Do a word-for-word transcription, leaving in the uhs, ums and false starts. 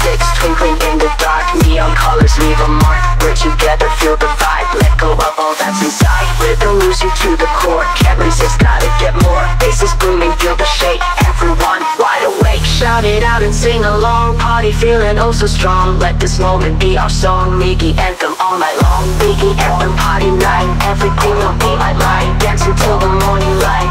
sticks twinkling in the dark. Neon colors leave a mark. We're together, feel the vibe. Let go of all that's inside. Rhythm moves you to the core. Can't resist, gotta get more. Bass is booming, feel the shake. Everyone wide awake. Shout it out and sing along. Party feeling oh so strong. Let this moment be our song. Miggi anthem all night long. Miggi anthem party night. Everything will be my line. Dance until the morning light.